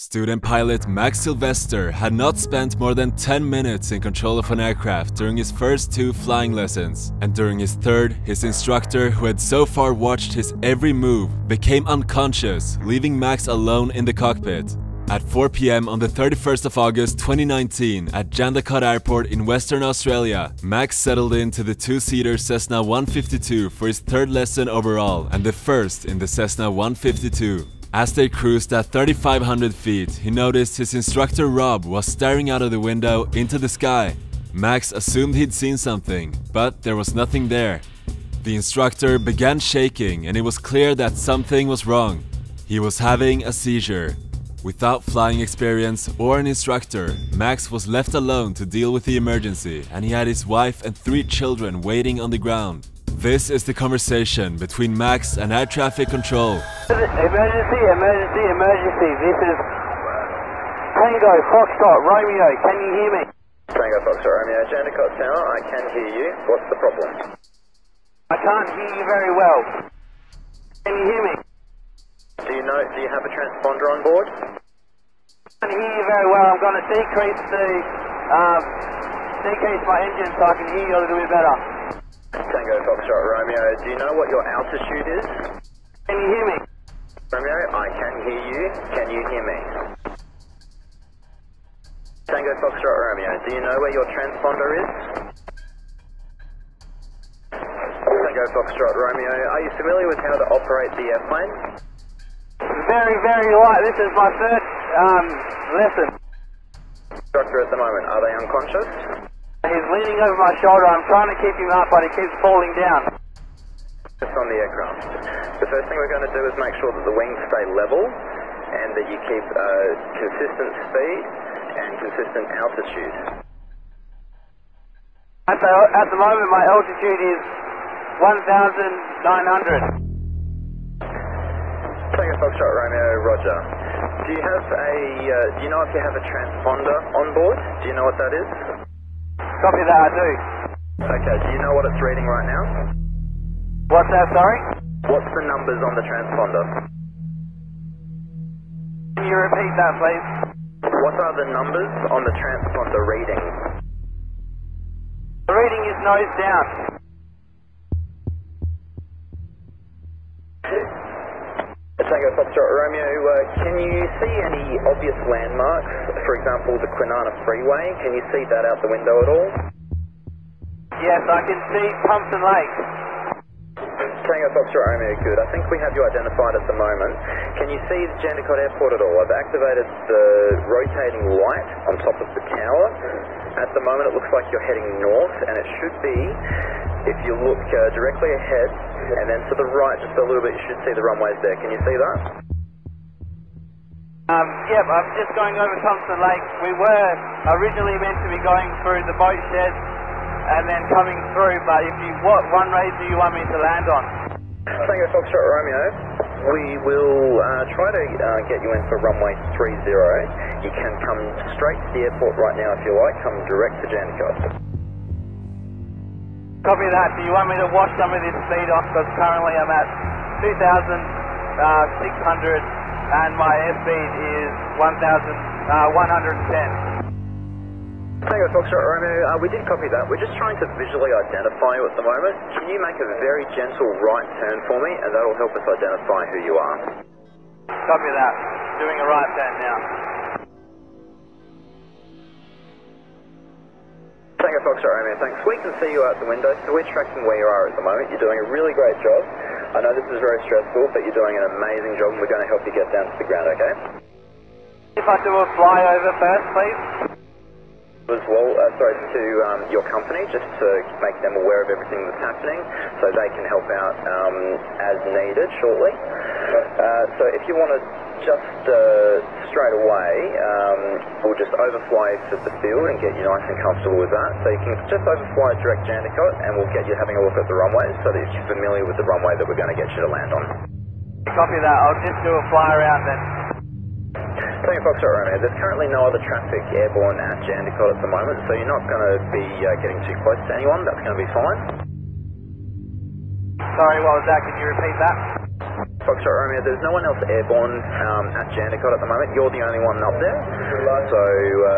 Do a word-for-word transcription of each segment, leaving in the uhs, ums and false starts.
Student pilot Max Sylvester had not spent more than ten minutes in control of an aircraft during his first two flying lessons, and during his third, his instructor, who had so far watched his every move, became unconscious, leaving Max alone in the cockpit. At four p m on the thirty-first of August twenty nineteen, at Jandakot Airport in Western Australia, Max settled into the two-seater Cessna one fifty-two for his third lesson overall and the first in the Cessna one fifty-two. As they cruised at thirty-five hundred feet, he noticed his instructor Rob was staring out of the window into the sky. Max assumed he'd seen something, but there was nothing there. The instructor began shaking, and it was clear that something was wrong. He was having a seizure. Without flying experience or an instructor, Max was left alone to deal with the emergency, and he had his wife and three children waiting on the ground. This is the conversation between Max and air traffic control. Emergency, emergency, emergency. This is Tango, Foxtrot, Romeo, can you hear me? Tango, Foxtrot, Romeo, Jandakot Tower, I can hear you. What's the problem? I can't hear you very well. Can you hear me? Do you know, do you have a transponder on board? I can hear you very well. I'm going to decrease the, um, decrease my engine so I can hear you a little bit better. Tango Foxtrot Romeo, do you know what your altitude is? Can you hear me? Romeo, I can hear you. Can you hear me? Tango Foxtrot Romeo, do you know where your transponder is? Tango Foxtrot Romeo, are you familiar with how to operate the airplane? Very, very light. This is my third um, lesson. Instructor at the moment, are they unconscious? He's leaning over my shoulder. I'm trying to keep him up, but he keeps falling down. Just on the aircraft. The first thing we're going to do is make sure that the wings stay level and that you keep uh, consistent speed and consistent altitude. At the, at the moment, my altitude is one thousand nine hundred. Tango Foxtrot Romeo, roger. Do you have a, uh, do you know if you have a transponder on board? Do you know what that is? Copy that, I do. Okay, do you know what it's reading right now? What's that, sorry? What's the numbers on the transponder? Can you repeat that, please? What are the numbers on the transponder reading? The reading is nose down. Tango Foxtrot Romeo, uh, can you see any obvious landmarks? For example, the Kwinana Freeway, can you see that out the window at all? Yes, I can see Thompson Lake. Tango Foxtrot Romeo, good. I think we have you identified at the moment. Can you see Jandakot Airport at all? I've activated the rotating light on top of the tower. At the moment it looks like you're heading north, and it should be, if you look uh, directly ahead, and then to the right just a little bit, you should see the runways there. Can you see that? Um, yeah, I'm just going over Thompson Lake. We were originally meant to be going through the boat shed and then coming through, but if you, what runway do you want me to land on? Tango Foxtrot Romeo, we will uh, try to uh, get you in for runway three zero. You can come straight to the airport right now if you like, come direct to Jandakot. Copy that. Do you want me to wash some of this speed off? Because currently I'm at two thousand six hundred and my airspeed is one thousand one hundred ten. Tango Foxtrot Romeo, uh, we did copy that. We're just trying to visually identify you at the moment. Can you make a very gentle right turn for me, and that'll help us identify who you are? Copy that. Doing a right turn now. Tango Foxtrot Romeo, thanks. We can see you out the window, so we're tracking where you are at the moment. You're doing a really great job. I know this is very stressful, but you're doing an amazing job, and we're going to help you get down to the ground, okay? If I do a flyover first, please. As well, uh, sorry, to um, your company, just to make them aware of everything that's happening, so they can help out um, as needed shortly. Uh, so if you want to just uh, straight away, um, we'll just overfly to the field and get you nice and comfortable with that. So you can just overfly direct Jandakot, and we'll get you having a look at the runways so that you're familiar with the runway that we're going to get you to land on. Copy that. I'll just do a fly around then. Tango Foxtrot Romeo, there's currently no other traffic airborne at Jandakot at the moment, so you're not going to be uh, getting too close to anyone. That's going to be fine. Sorry, what was that? Could you repeat that? Foxtrot Romeo, there's no one else airborne um, at Jandakot at the moment. You're the only one up there. So uh,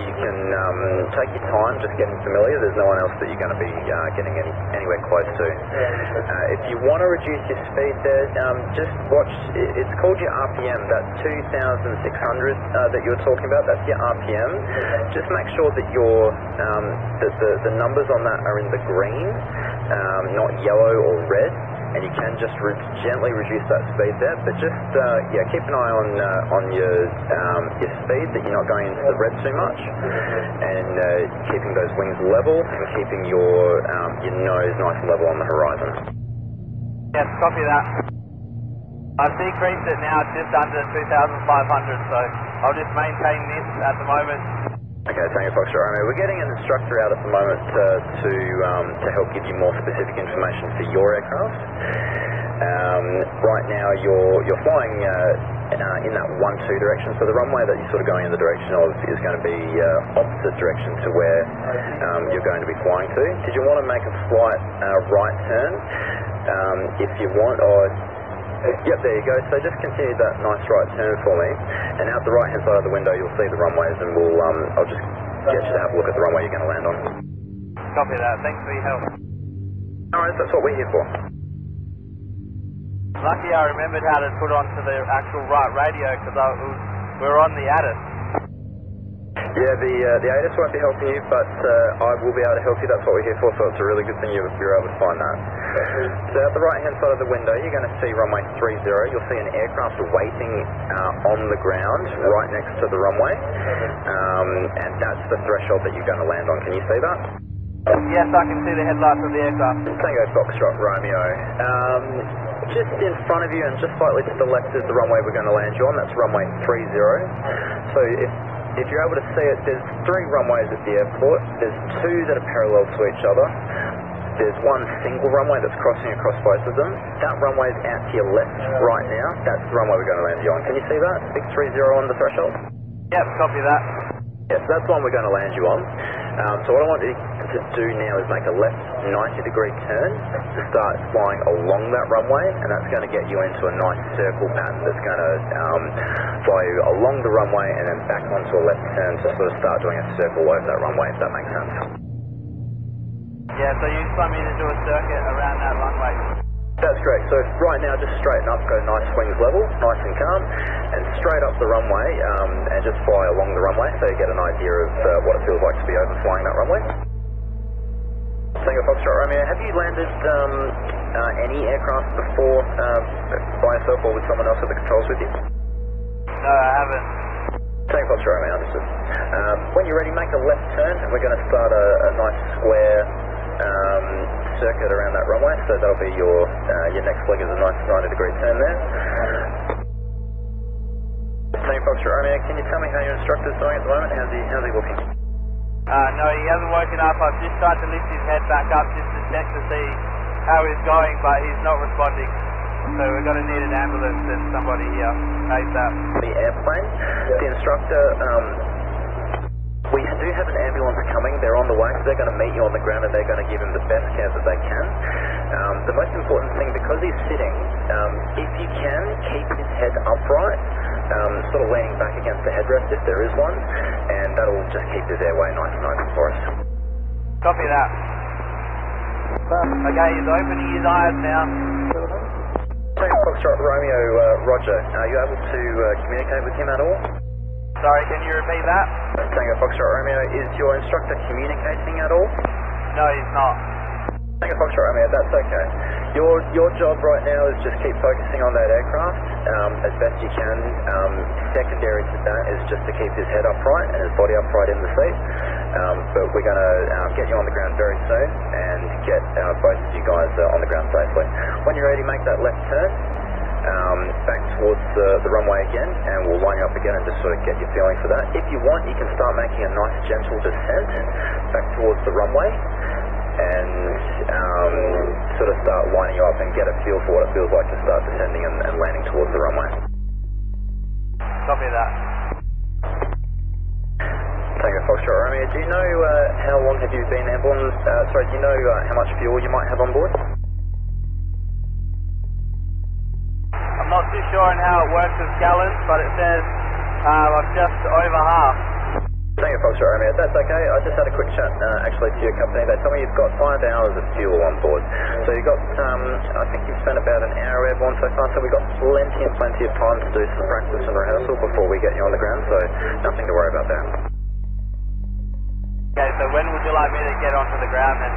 you can um, take your time just getting familiar. There's no one else that you're going to be uh, getting any, anywhere close to. Uh, if you want to reduce your speed there, um, just watch, it's called your R P M, that two thousand six hundred uh, that you were talking about, that's your R P M. Just make sure that your um, that the, the numbers on that are in the green, um, not yellow or red, and you can just re gently reduce that speed there. But just uh, yeah, keep an eye on uh, on your um, your speed, that you're not going into the red too much, and uh, keeping those wings level and keeping your um, your nose nice and level on the horizon. Yes, copy that. I've decreased it now just under two thousand five hundred, so I'll just maintain this at the moment. Okay, Tango Foxtrot Romeo. We're getting an instructor out at the moment uh, to um, to help give you more specific information for your aircraft. Um, right now, you're you're flying uh, uh, in that one two direction, so the runway that you're sort of going in the direction of is going to be uh, opposite direction to where um, you're going to be flying to. Did you want to make a slight uh, right turn um, if you want, or? Yep, there you go. So just continue that nice right turn for me, and out the right hand side of the window you'll see the runways, and we'll um, I'll just get you to have a look at the runway you're going to land on. Copy that. Thanks for your help. Alright, that's what we're here for. Lucky I remembered how to put onto the actual right radio, because we're on the A T I S. Yeah, the uh, the A T I S won't be helping you, but uh, I will be able to help you. That's what we're here for, so it's a really good thing you're, you're able to find that. So at the right hand side of the window you're going to see runway three zero, you'll see an aircraft waiting uh, on the ground right next to the runway, um, and that's the threshold that you're going to land on. Can you see that? Yes, I can see the headlights of the aircraft. Tango Foxtrot Romeo. Um, just in front of you and just slightly to the left is the runway we're going to land you on, that's runway three zero. So if If you're able to see it, there's three runways at the airport, there's two that are parallel to each other. There's one single runway that's crossing across both of them. That runway is out to your left right now. That's the runway we're going to land you on. Can you see that? Big three zero on the threshold? Yep, copy that. Yes, that's the one we're going to land you on. Um, so what I want you to do now is make a left ninety degree turn to start flying along that runway, and that's going to get you into a nice circle pattern that's going to um, fly you along the runway and then back onto a left turn to sort of start doing a circle over that runway, if that makes sense. Yeah, so you just want me to do a circuit around that runway? That's correct. So right now, just straighten up, go nice wings level, nice and calm, and straight up the runway, um, and just fly along the runway so you get an idea of uh, what it feels like to be overflying that runway. Tango Foxtrot Romeo, have you landed um, uh, any aircraft before uh, by yourself or with someone else at the controls with you? No, I haven't. Tango Foxtrot Romeo, understood. Um, when you're ready, make a left turn, and we're going to start a, a nice square Um, circuit around that runway, so that'll be your uh, your next leg is a nice ninety degree turn there. Tango Foxtrot Romeo, can you tell me how your instructor's doing at the moment? How's he, how's he looking? Uh, no, he hasn't woken up. I've just tried to lift his head back up just to check to see how he's going, but he's not responding. So we're going to need an ambulance and somebody here. ASAP. The airplane, the instructor, um, we do have an ambulance coming, they're on the way, so they're going to meet you on the ground and they're going to give him the best care that they can. Um, the most important thing, because he's sitting, um, if you can, keep his head upright, um, sort of leaning back against the headrest if there is one, and that'll just keep his airway nice and open for us. Copy that. Okay, he's opening his eyes now. Tango Foxtrot Romeo, uh, Roger, are you able to uh, communicate with him at all? Sorry, can you repeat that? Tango Foxtrot Romeo, is your instructor communicating at all? No, he's not. Tango Foxtrot Romeo, that's okay. Your your job right now is just keep focusing on that aircraft um, as best you can. Um, secondary to that is just to keep his head upright and his body upright in the seat. Um, but we're going to um, get you on the ground very soon and get uh, both of you guys uh, on the ground safely. When you're ready, make that left turn. Um, back towards the, the runway again, and we'll line you up again and just sort of get your feeling for that. If you want, you can start making a nice gentle descent back towards the runway and um, sort of start lining you up and get a feel for what it feels like to start descending and, and landing towards the runway. Copy that. Tango Foxtrot Romeo, do you know uh, how long have you been airborne? Uh, sorry, do you know uh, how much fuel you might have on board? too sure on how it works with gallons, but it says uh, I'm just over half. Thank you, Fox Romeo. That's okay. I just had a quick chat uh, actually to your company. They tell me you've got five hours of fuel on board. So you've got, um, I think you've spent about an hour airborne so far, so we've got plenty and plenty of time to do some practice and rehearsal before we get you on the ground, so nothing to worry about there. Okay, so when would you like me to get onto the ground then?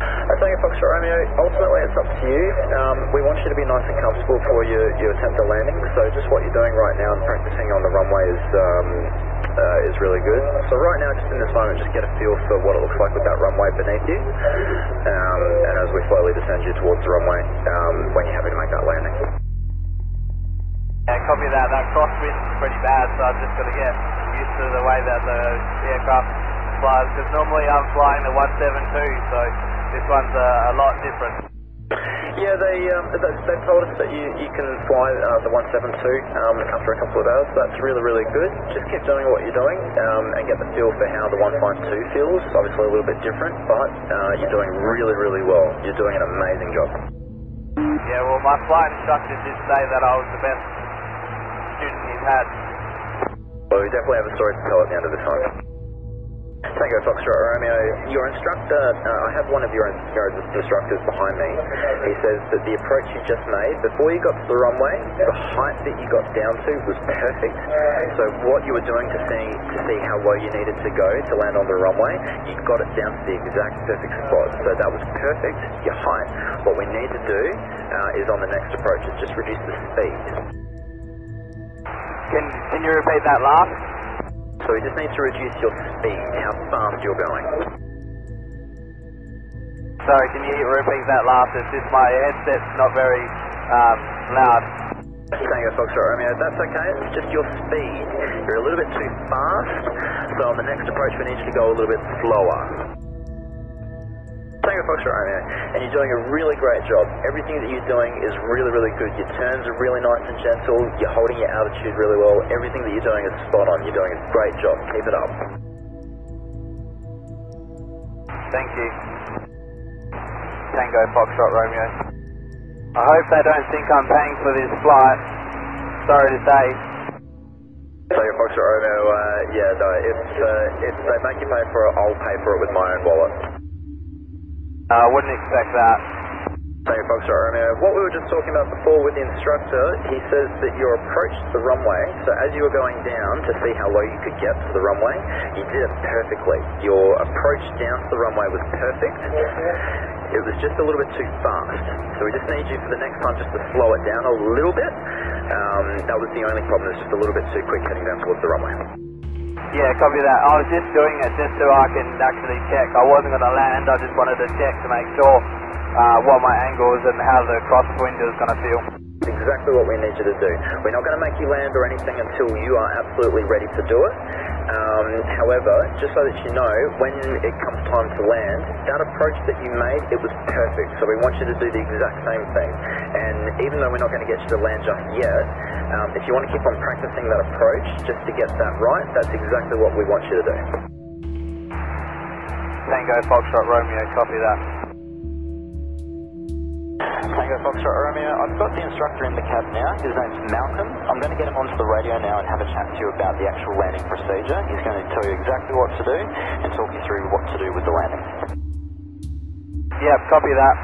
I think, Fox Romeo, ultimately it's up to you. Um, we want you to be nice and comfortable before you, you attempt a landing, so just what you're doing right now and practicing on the runway is um, uh, is really good. So right now, just in this moment, just get a feel for what it looks like with that runway beneath you, um, and as we slowly descend you towards the runway um, when you're having to make that landing. Yeah, copy that. That crosswind's pretty bad, so I've just got to get used to the way that the aircraft flies, because normally I'm flying the one seven two, so... this one's uh, a lot different. Yeah, they, um, they, they told us that you, you can fly uh, the one seven two um, after a couple of hours. That's really, really good. Just keep doing what you're doing um, and get the feel for how the one five two feels. Obviously a little bit different, but uh, you're doing really, really well. You're doing an amazing job. Yeah, well, my flight instructor did say that I was the best student he's had. Well, we definitely have a story to tell at the end of the time. Tango Foxtrot Romeo, your instructor, uh, I have one of your instructors behind me. He says that the approach you just made, before you got to the runway, the height that you got down to was perfect. So what you were doing to see to see how low you needed to go to land on the runway, you got it down to the exact perfect spot. So that was perfect, your height. What we need to do uh, is on the next approach is just reduce the speed. Can, can you repeat that last? So you just need to reduce your speed, how fast you're going. Sorry, can you repeat that last? It's just my headset's not very um, loud. Tango Foxtrot Romeo, that's okay. It's just your speed. You're a little bit too fast, so on the next approach we need you to go a little bit slower. Tango Foxtrot Romeo, and you're doing a really great job. Everything that you're doing is really, really good. Your turns are really nice and gentle. You're holding your altitude really well. Everything that you're doing is spot on. You're doing a great job. Keep it up. Thank you. Tango Foxtrot Romeo. I hope they don't think I'm paying for this flight. Sorry to say. Tango Foxtrot Romeo, uh, yeah, no, if, uh, if they make you pay for it, I'll pay for it with my own wallet. I uh, wouldn't expect that. Tango Foxtrot Romeo, what we were just talking about before with the instructor, he says that your approach to the runway, so as you were going down to see how low you could get to the runway, you did it perfectly. Your approach down to the runway was perfect. It was just a little bit too fast. So we just need you for the next time just to slow it down a little bit. Um, that was the only problem, it was just a little bit too quick heading down towards the runway. Yeah, copy that. I was just doing it just so I can actually check. I wasn't going to land, I just wanted to check to make sure uh, what my angle is and how the crosswind is going to feel. Exactly what we need you to do. We're not going to make you land or anything until you are absolutely ready to do it. Um, however, just so that you know, when it comes time to land, that approach that you made, it was perfect. So we want you to do the exact same thing. And even though we're not going to get you to land just yet, um, if you want to keep on practicing that approach just to get that right, that's exactly what we want you to do. Tango Foxtrot Romeo, copy that. Tango Foxtrot Romeo, I've got the instructor in the cab now, his name's Malcolm. I'm going to get him onto the radio now and have a chat to you about the actual landing procedure. He's going to tell you exactly what to do and talk you through what to do with the landing. Yeah, copy that.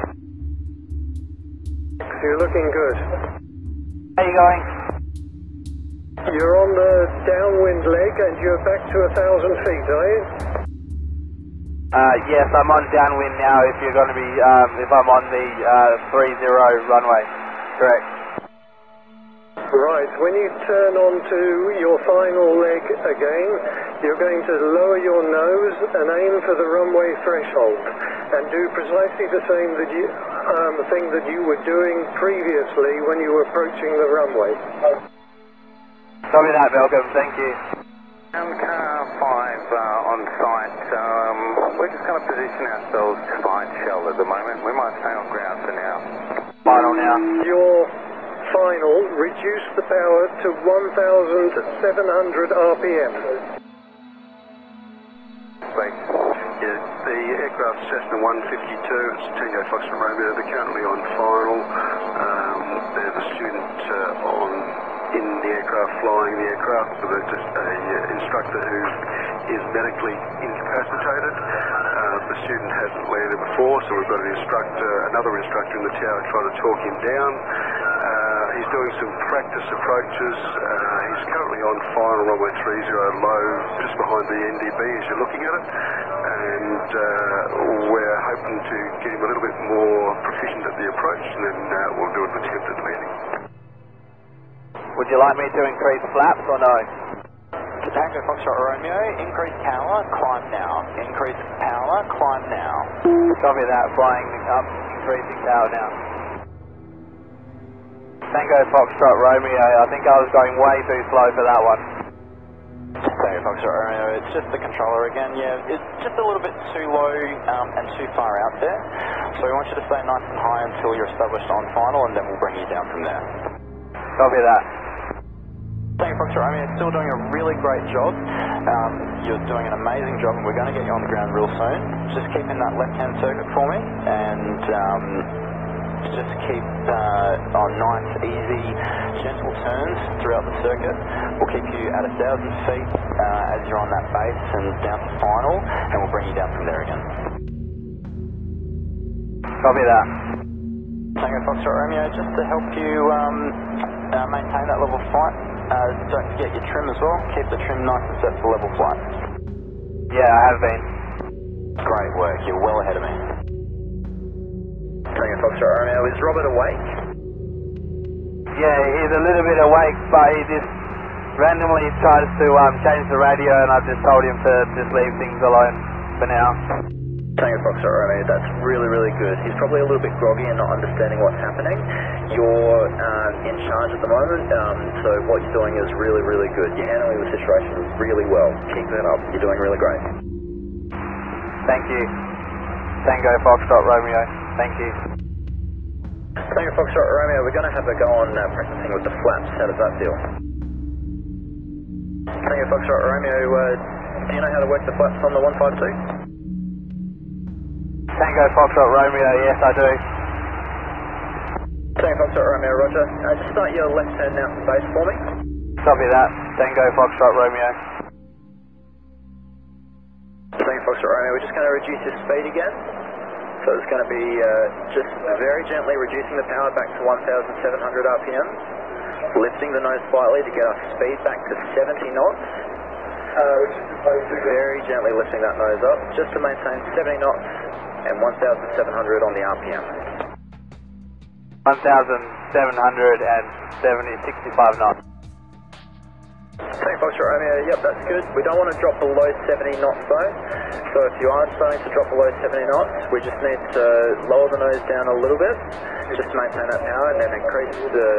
So you're looking good. How are you going? You're on the downwind leg and you're back to a thousand feet, are you? Uh, yes, I'm on downwind now if you're going to be, um, if I'm on the uh, three zero runway, correct. Right, when you turn onto your final leg again, you're going to lower your nose and aim for the runway threshold and do precisely the same that you, um, thing that you were doing previously when you were approaching the runway. Copy that, Malcolm, thank you. Car five uh, on site, um, we're just going to position ourselves to find shell at the moment. We might stay on ground for now. Final now. Your final, reduce the power to one thousand seven hundred R P M. Wait, yeah, the aircraft's Cessna one fifty-two, it's Tango Foxtrot Romeo, they're currently on final. Um, they're the student uh, on in the aircraft, flying the aircraft, with a, a instructor who is medically incapacitated. Uh, the student hasn't landed before, so we've got an instructor, another instructor in the tower trying to talk him down. Uh, he's doing some practice approaches. Uh, he's currently on final runway three zero low, just behind the N D B as you're looking at it. And uh, we're hoping to get him a little bit more proficient at the approach, and then uh, we'll do an attempt at landing. Would you like me to increase flaps or no? Tango Foxtrot Romeo, increase power, climb now. Increase power, climb now. Copy that, flying up, increasing power now. Tango Foxtrot Romeo, I think I was going way too slow for that one. Tango Foxtrot Romeo, it's just the controller again, yeah, it's just a little bit too low um, and too far out there. So we want you to stay nice and high until you're established on final, and then we'll bring you down from there. Copy that. Thank you, Foxtrot. I mean, it's still doing a really great job. Um, you're doing an amazing job, and we're going to get you on the ground real soon. Just keep in that left-hand circuit for me, and um, just keep uh, on nice, easy, gentle turns throughout the circuit. We'll keep you at a thousand feet uh, as you're on that base and down to final, and we'll bring you down from there again. Copy that. Thank you, Foxtrot Romeo. Just to help you um, uh, maintain that level of flight. Uh, don't forget your trim as well. Keep the trim nice and set for level flight. Yeah, I have been. Great work. You're well ahead of me. Tango Foxtrot Romeo, is Robert awake? Yeah, he's a little bit awake, but he just randomly tries to um, change the radio, and I've just told him to just leave things alone for now. Tango Foxtrot Romeo, that's really, really good. He's probably a little bit groggy and not understanding what's happening. You're um, in charge at the moment, um, so what you're doing is really, really good. You're handling the situation really well. Keep that up. You're doing really great. Thank you. Tango Foxtrot Romeo. Thank you. Tango Foxtrot Romeo, we're going to have a go on uh, practicing with the flaps. How does that feel? Tango Foxtrot Romeo, uh, do you know how to work the flaps on the one five two? Tango Foxtrot Romeo, yes I do. Tango Foxtrot Romeo, roger. Uh, just start your left hand out from base for me. Copy that. Tango Foxtrot Romeo. Tango Foxtrot Romeo, we're just going to reduce your speed again. So it's going to be uh, just very gently reducing the power back to one thousand seven hundred R P M, lifting the nose slightly to get our speed back to seventy knots. Uh, very gently lifting that nose up, just to maintain seventy knots and one thousand seven hundred on the R P M. one thousand seven hundred seventy, sixty-five knots. Tango Foxtrot Romeo, yep, that's good. We don't want to drop below seventy knots though, so if you are starting to drop below seventy knots, we just need to lower the nose down a little bit, just to maintain that power, and then increase the,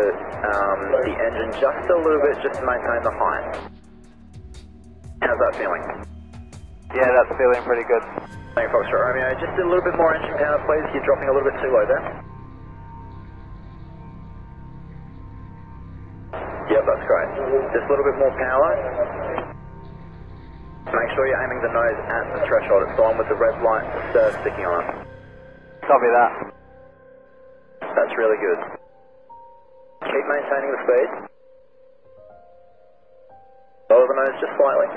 um, the engine just a little bit, just to maintain the height. How's that feeling? Yeah, that's feeling pretty good. Tango Foxtrot Romeo, just a little bit more engine power please, you're dropping a little bit too low there. Yep, that's great. Just a little bit more power. Make sure you're aiming the nose at the threshold. It's the one with the red light uh, sticking on it. Copy that. That's really good. Keep maintaining the speed. Lower the nose just slightly.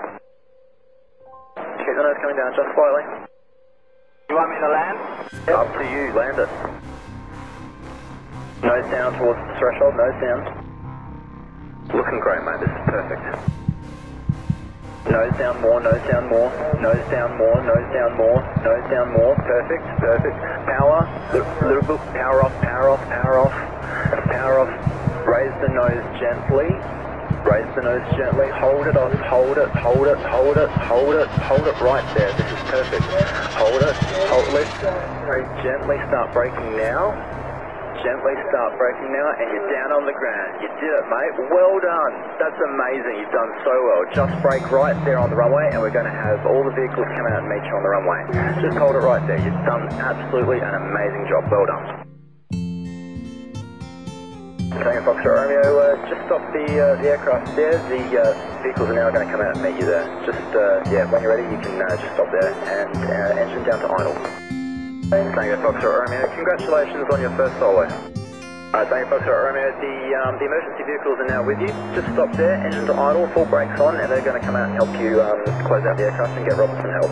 Keep the nose coming down just slightly. You want me to land? Yep. Up to you, land it. Nose down towards the threshold, nose down. Looking great, mate, this is perfect. Nose down more, nose down more, nose down more, nose down more, nose down more, perfect, perfect. Power, little bit, power off, power off, power off, power off. Raise the nose gently, raise the nose gently, hold it off, hold it, hold it, hold it, hold it, hold it right there, this is perfect. Hold it, hold it, gently start braking now. Gently start braking now, and you're down on the ground. You did it, mate. Well done. That's amazing. You've done so well. Just brake right there on the runway, and we're going to have all the vehicles come out and meet you on the runway. Just hold it right there. You've done absolutely an amazing job. Well done. Tango Foxtrot Romeo, uh, just stop the, uh, the aircraft there. The uh, vehicles are now going to come out and meet you there. Just, uh, yeah, when you're ready, you can uh, just stop there and uh, engine down to idle. Tango Foxtrot Romeo, congratulations on your first solo. Alright, thanks, Doctor Romeo. The, um, the emergency vehicles are now with you. Just stop there, engines are idle, full brakes on, and they're going to come out and help you um, close out the aircraft and get Robert some help.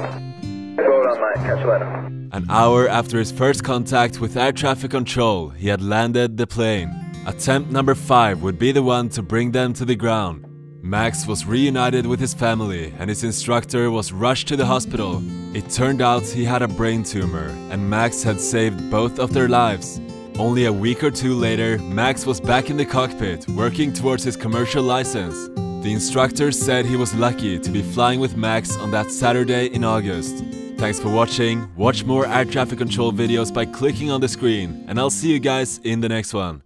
Well done, mate. Catch you later. An hour after his first contact with air traffic control, he had landed the plane. Attempt number five would be the one to bring them to the ground. Max was reunited with his family and his instructor was rushed to the hospital. It turned out he had a brain tumor and Max had saved both of their lives. Only a week or two later, Max was back in the cockpit working towards his commercial license. The instructor said he was lucky to be flying with Max on that Saturday in August. Thanks for watching. Watch more air traffic control videos by clicking on the screen, and I'll see you guys in the next one.